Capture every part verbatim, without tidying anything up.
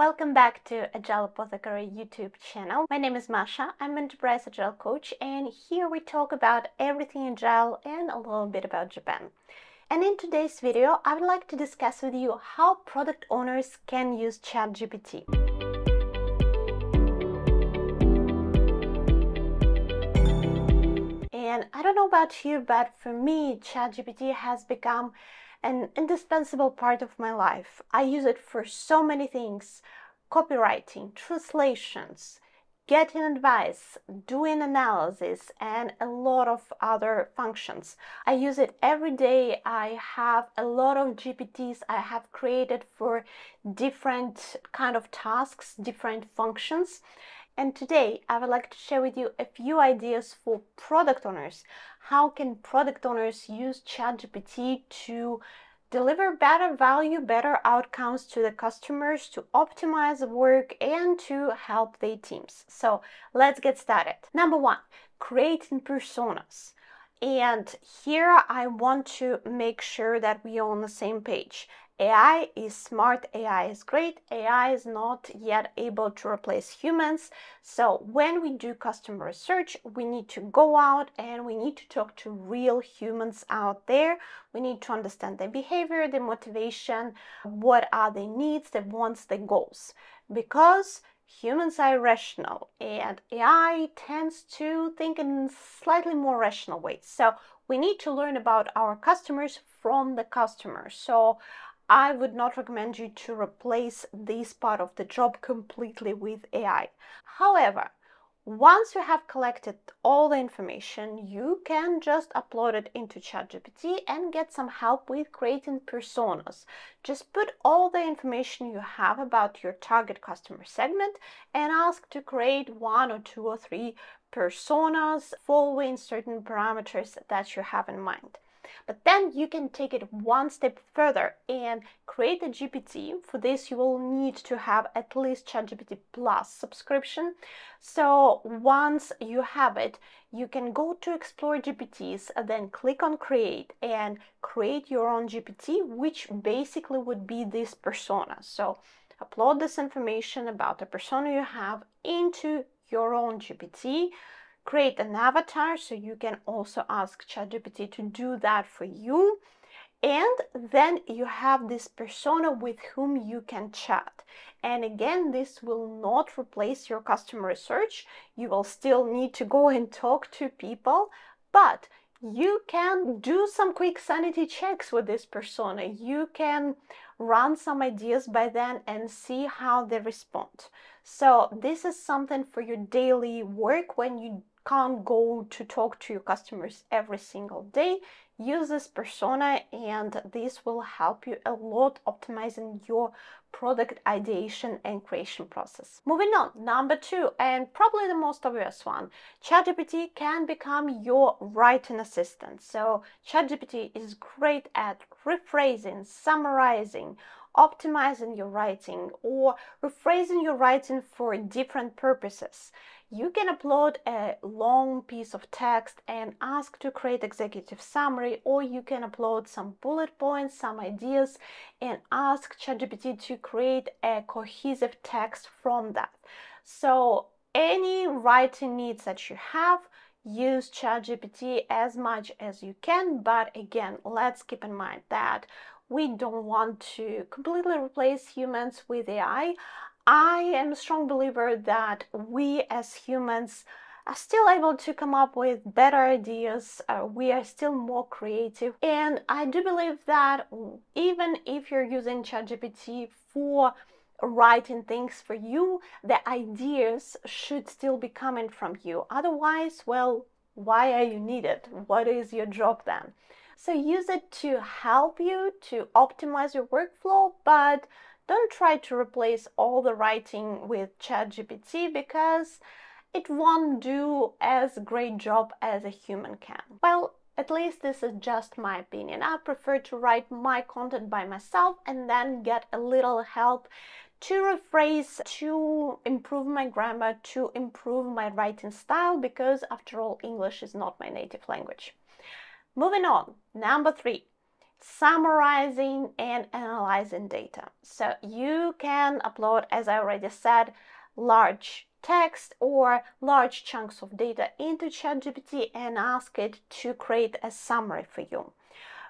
Welcome back to Agile Apothecary YouTube channel. My name is Masha, I'm an Enterprise Agile Coach, and here we talk about everything Agile and a little bit about Japan. And in today's video, I would like to discuss with you how product owners can use ChatGPT. And I don't know about you, but for me, ChatGPT has become an indispensable part of my life. I use it for so many things: copywriting, translations, getting advice, doing analysis, and a lot of other functions. I use it every day. I have a lot of G P Ts I have created for different kind of tasks, different functions. And today I would like to share with you a few ideas for product owners. How can product owners use ChatGPT to deliver better value, better outcomes to the customers, to optimize work, and to help their teams? So let's get started. Number one, creating personas. And here I want to make sure that we are on the same page. A I is smart, A I is great, A I is not yet able to replace humans. So when we do customer research, we need to go out and we need to talk to real humans out there. We need to understand their behavior, their motivation, what are their needs, their wants, their goals. Because humans are irrational and A I tends to think in slightly more rational ways. So we need to learn about our customers from the customer. So I would not recommend you to replace this part of the job completely with A I. However, once you have collected all the information, you can just upload it into ChatGPT and get some help with creating personas. Just put all the information you have about your target customer segment and ask to create one or two or three personas following certain parameters that you have in mind. But then you can take it one step further and create a G P T. For this, you will need to have at least ChatGPT Plus subscription. So once you have it, you can go to Explore G P Ts, then click on Create and create your own G P T, which basically would be this persona. So upload this information about the persona you have into your own G P T. Create an avatar, so you can also ask ChatGPT to do that for you. And then you have this persona with whom you can chat. And again, this will not replace your customer research. You will still need to go and talk to people, but you can do some quick sanity checks with this persona. You can run some ideas by them and see how they respond. So this is something for your daily work when you can't go to talk to your customers every single day. Use this persona and this will help you a lot optimizing your product ideation and creation process. Moving on, number two, and probably the most obvious one, ChatGPT can become your writing assistant. So ChatGPT is great at rephrasing, summarizing, optimizing your writing, or rephrasing your writing for different purposes. You can upload a long piece of text and ask to create executive summary, or you can upload some bullet points, some ideas, and ask ChatGPT to create a cohesive text from that. So any writing needs that you have, use ChatGPT as much as you can. But again, let's keep in mind that we don't want to completely replace humans with A I. I am a strong believer that we as humans are still able to come up with better ideas. Uh, we are still more creative. And I do believe that even if you're using ChatGPT for writing things for you, the ideas should still be coming from you. Otherwise, well, why are you needed? What is your job then? So use it to help you to optimize your workflow, but don't try to replace all the writing with ChatGPT because it won't do as great job as a human can. Well, at least this is just my opinion. I prefer to write my content by myself and then get a little help to rephrase, to improve my grammar, to improve my writing style, because after all, English is not my native language. Moving on, number three, summarizing and analyzing data. So you can upload, as I already said, large text or large chunks of data into ChatGPT and ask it to create a summary for you.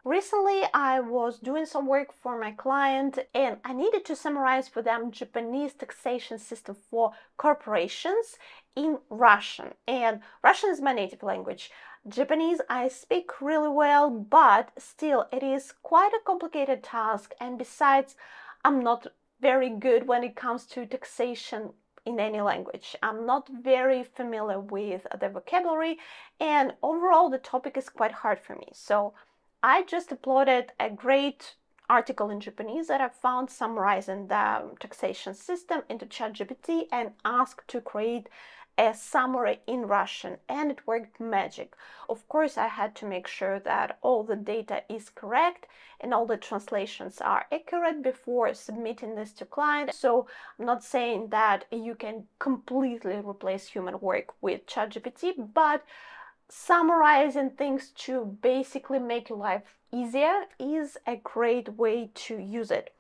Recently, I was doing some work for my client and I needed to summarize for them Japanese taxation system for corporations in Russian. And Russian is my native language. Japanese I speak really well, but still it is quite a complicated task. And besides, I'm not very good when it comes to taxation in any language. I'm not very familiar with the vocabulary and overall the topic is quite hard for me. So I just uploaded a great article in Japanese that I found summarizing the taxation system into ChatGPT and asked to create a summary in Russian, and it worked magic. Of course, I had to make sure that all the data is correct and all the translations are accurate before submitting this to client. So I'm not saying that you can completely replace human work with ChatGPT, but summarizing things to basically make your life easier is a great way to use it.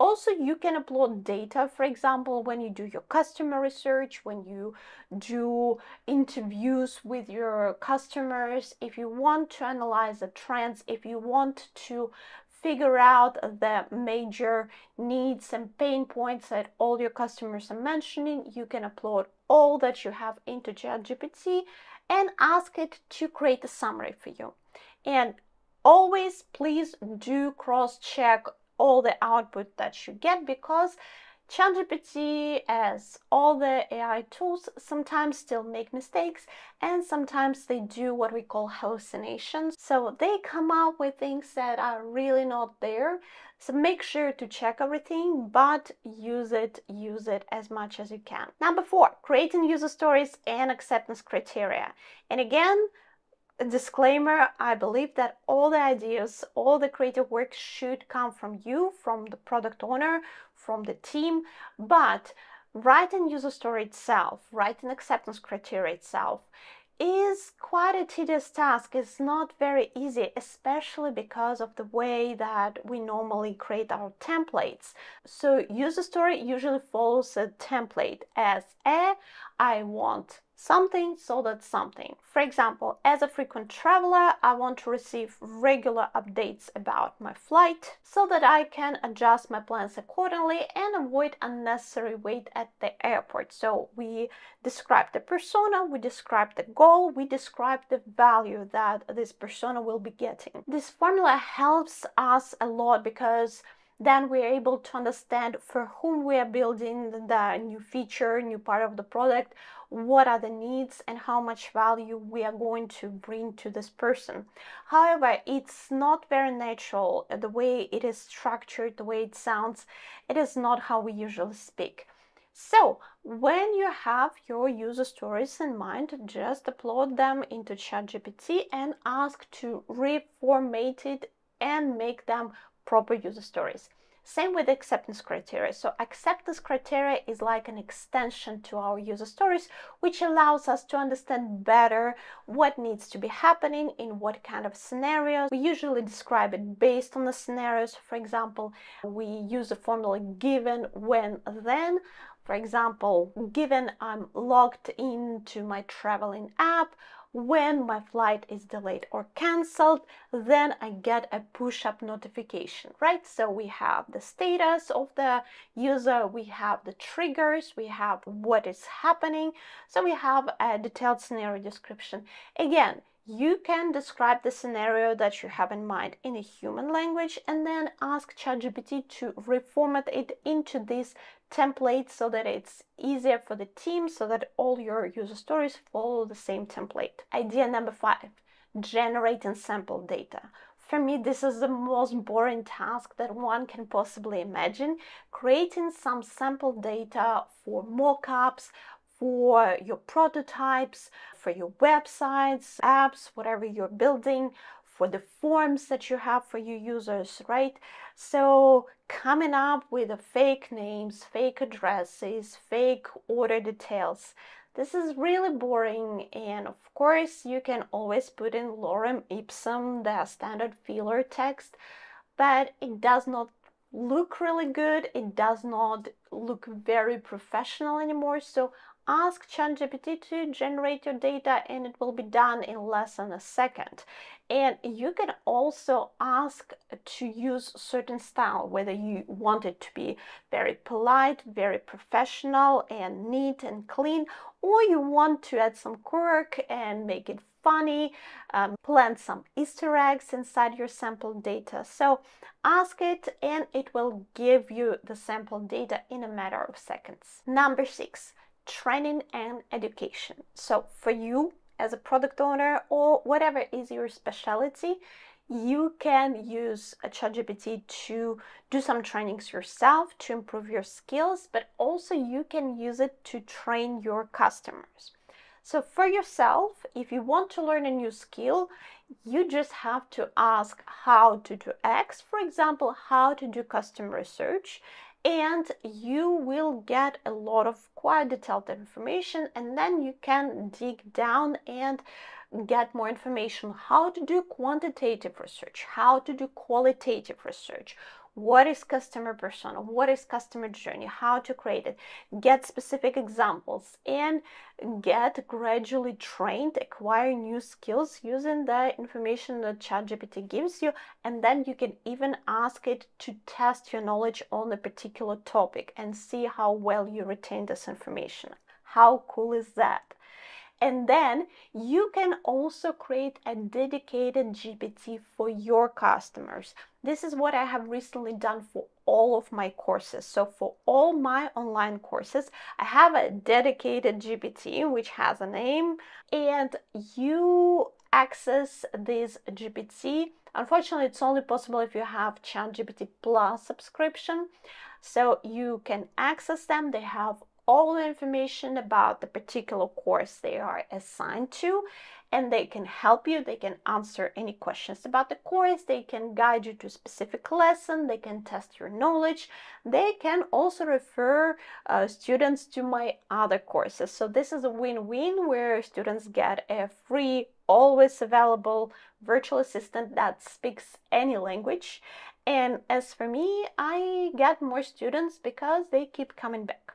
Also, you can upload data, for example, when you do your customer research, when you do interviews with your customers, if you want to analyze the trends, if you want to figure out the major needs and pain points that all your customers are mentioning, you can upload all that you have into ChatGPT and ask it to create a summary for you. And always please do cross-check all the output that you get, because ChatGPT, as all the A I tools, sometimes still make mistakes and sometimes they do what we call hallucinations. So they come up with things that are really not there. So make sure to check everything, but use it, use it as much as you can. Number four, creating user stories and acceptance criteria. And again, a disclaimer, I believe that all the ideas, all the creative work should come from you, from the product owner, from the team, but writing user story itself, writing acceptance criteria itself is quite a tedious task. It's not very easy, especially because of the way that we normally create our templates. So user story usually follows a template as a, I want something, so that's something. For example, as a frequent traveler, I want to receive regular updates about my flight so that I can adjust my plans accordingly and avoid unnecessary wait at the airport. So we describe the persona, we describe the goal, we describe the value that this persona will be getting. This formula helps us a lot because then we are able to understand for whom we are building the new feature, new part of the product, what are the needs and how much value we are going to bring to this person. However, it's not very natural, the way it is structured, the way it sounds, it is not how we usually speak. So when you have your user stories in mind, just upload them into ChatGPT and ask to reformat it and make them proper user stories. Same with acceptance criteria. So acceptance criteria is like an extension to our user stories, which allows us to understand better what needs to be happening in what kind of scenarios. We usually describe it based on the scenarios. For example, we use the formula given, when, then. For example, given I'm logged into my traveling app, when my flight is delayed or cancelled, then I get a push-up notification, right? So we have the status of the user, we have the triggers, we have what is happening. So we have a detailed scenario description. Again, you can describe the scenario that you have in mind in a human language and then ask ChatGPT to reformat it into this template so that it's easier for the team, so that all your user stories follow the same template. Idea number five, generating sample data. For me, this is the most boring task that one can possibly imagine. Creating some sample data for mockups, for your prototypes, for your websites, apps, whatever you're building, for the forms that you have for your users, right? So coming up with the fake names, fake addresses, fake order details. This is really boring, and of course you can always put in lorem ipsum, the standard filler text, but it does not look really good. It does not look very professional anymore. So ask ChatGPT to generate your data and it will be done in less than a second. And you can also ask to use certain style, whether you want it to be very polite, very professional and neat and clean, or you want to add some quirk and make it funny, um, plant some Easter eggs inside your sample data. So ask it and it will give you the sample data in a matter of seconds. Number six. Training and education. So for you as a product owner or whatever is your specialty, you can use a ChatGPT to do some trainings yourself to improve your skills, but also you can use it to train your customers. So for yourself, if you want to learn a new skill, you just have to ask how to do X, for example, how to do customer research, and you will get a lot of quite detailed information, and then you can dig down and get more information how to do quantitative research, how to do qualitative research, what is customer persona, what is customer journey, how to create it, get specific examples, and get gradually trained, acquire new skills using the information that ChatGPT gives you, and then you can even ask it to test your knowledge on a particular topic and see how well you retain this information. How cool is that? And then you can also create a dedicated G P T for your customers. This is what I have recently done for all of my courses. So for all my online courses, I have a dedicated G P T, which has a name, and you access this G P T. Unfortunately, it's only possible if you have ChatGPT Plus subscription. So you can access them. They have all the information about the particular course they are assigned to, and they can help you, they can answer any questions about the course, they can guide you to a specific lesson, they can test your knowledge, they can also refer uh, students to my other courses. So this is a win-win where students get a free, always available virtual assistant that speaks any language. And as for me, I get more students because they keep coming back.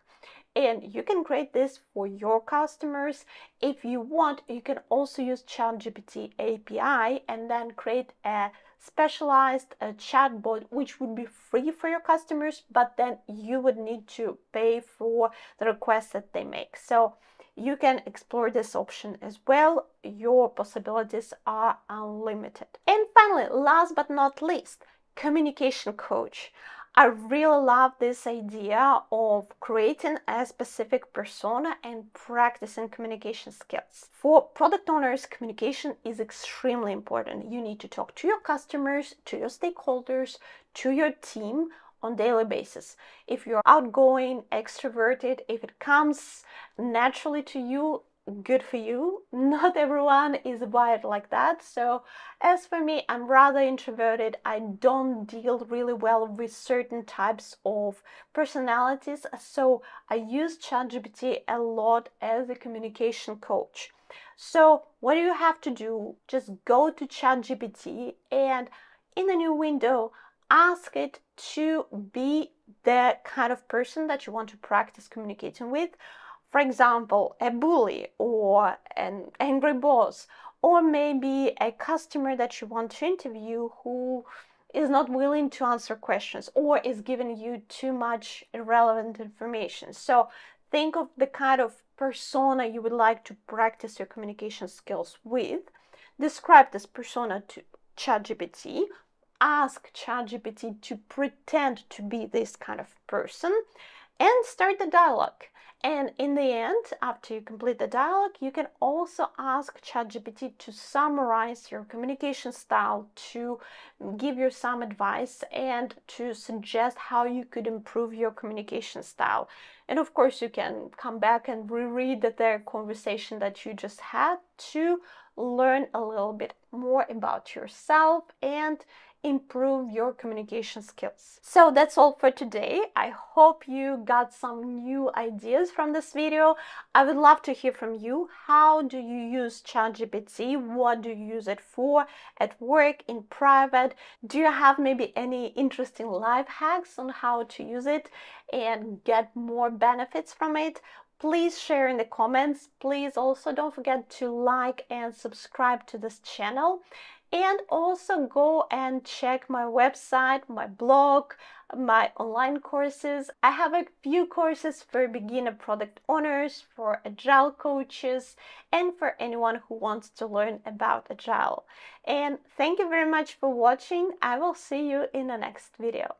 And you can create this for your customers. If you want, you can also use ChatGPT A P I and then create a specialized uh, chatbot, which would be free for your customers, but then you would need to pay for the requests that they make. So you can explore this option as well. Your possibilities are unlimited. And finally, last but not least, communication coach. I really love this idea of creating a specific persona and practicing communication skills. For product owners, communication is extremely important. You need to talk to your customers, to your stakeholders, to your team on a daily basis. If you're outgoing, extroverted, if it comes naturally to you, good for you. Not everyone is wired like that. So as for me, I'm rather introverted. I don't deal really well with certain types of personalities. So I use ChatGPT a lot as a communication coach. So what do you have to do? Just go to ChatGPT and in a new window, ask it to be the kind of person that you want to practice communicating with. For example, a bully or an angry boss, or maybe a customer that you want to interview who is not willing to answer questions or is giving you too much irrelevant information. So think of the kind of persona you would like to practice your communication skills with. Describe this persona to ChatGPT. Ask ChatGPT to pretend to be this kind of person and start the dialogue. And in the end, after you complete the dialogue, you can also ask ChatGPT to summarize your communication style, to give you some advice and to suggest how you could improve your communication style. And of course, you can come back and reread the conversation that you just had to learn a little bit more about yourself and improve your communication skills. So that's all for today. I hope you got some new ideas from this video. I would love to hear from you. How do you use ChatGPT? What do you use it for at work, in private? Do you have maybe any interesting life hacks on how to use it and get more benefits from it? Please share in the comments. Please also don't forget to like and subscribe to this channel. And also go and check my website, my blog, my online courses. I have a few courses for beginner product owners, for agile coaches, and for anyone who wants to learn about agile. And thank you very much for watching. I will see you in the next video.